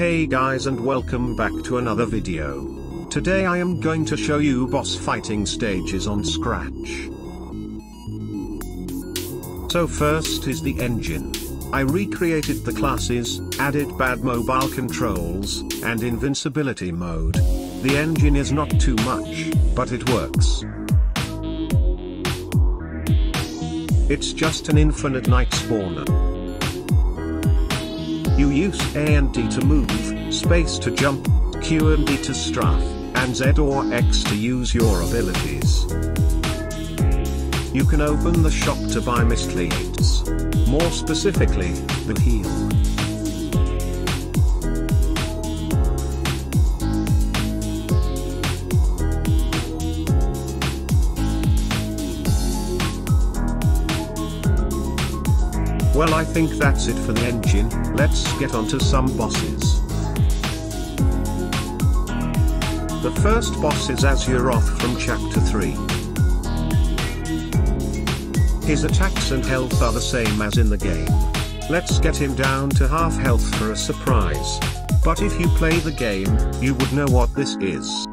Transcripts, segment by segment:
Hey guys, and welcome back to another video. Today I am going to show you boss fighting stages on Scratch. So first is the engine. I recreated the classes, added bad mobile controls, and invincibility mode. The engine is not too much, but it works. It's just an infinite night spawner. You use A and D to move, space to jump, Q and D to strafe, and Z or X to use your abilities. You can open the shop to buy mist leads. More specifically, the heal. Well, I think that's it for the engine. Let's get on to some bosses. The first boss is Azurewrath from Chapter 3. His attacks and health are the same as in the game. Let's get him down to half health for a surprise. But if you play the game, you would know what this is.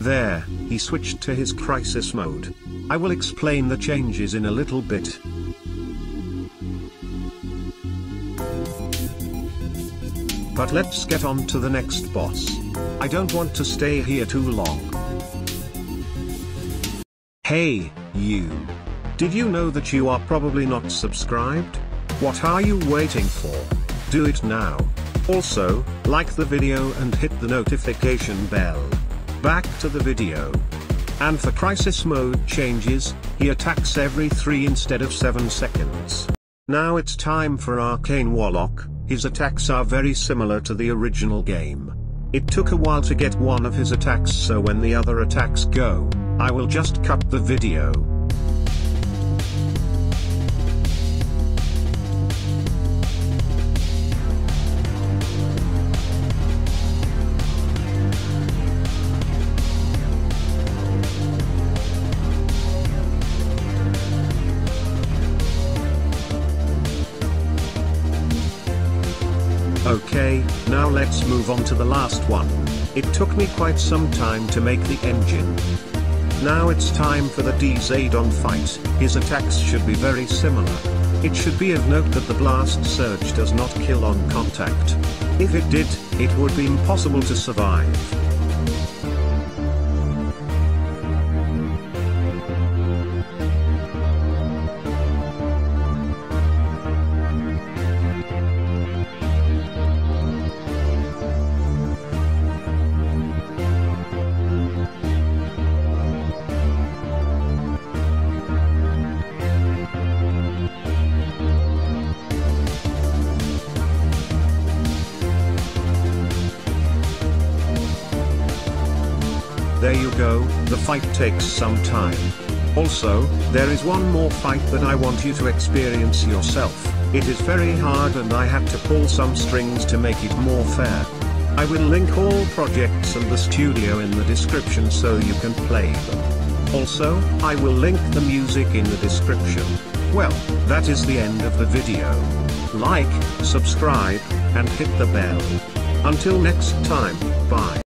There, he switched to his crisis mode. I will explain the changes in a little bit. But let's get on to the next boss. I don't want to stay here too long. Hey, you. Did you know that you are probably not subscribed? What are you waiting for? Do it now. Also, like the video and hit the notification bell. Back to the video. And for crisis mode changes, he attacks every 3 instead of 7 seconds. Now it's time for Arcane Warlock. His attacks are very similar to the original game. It took a while to get one of his attacks, so when the other attacks go, I will just cut the video. Okay, now let's move on to the last one. It took me quite some time to make the engine. Now it's time for the Dezadon fight. His attacks should be very similar. It should be of note that the blast surge does not kill on contact. If it did, it would be impossible to survive. There you go, the fight takes some time. Also, there is one more fight that I want you to experience yourself. It is very hard and I had to pull some strings to make it more fair. I will link all projects and the studio in the description so you can play them. Also, I will link the music in the description. Well, that is the end of the video. Like, subscribe, and hit the bell. Until next time, bye.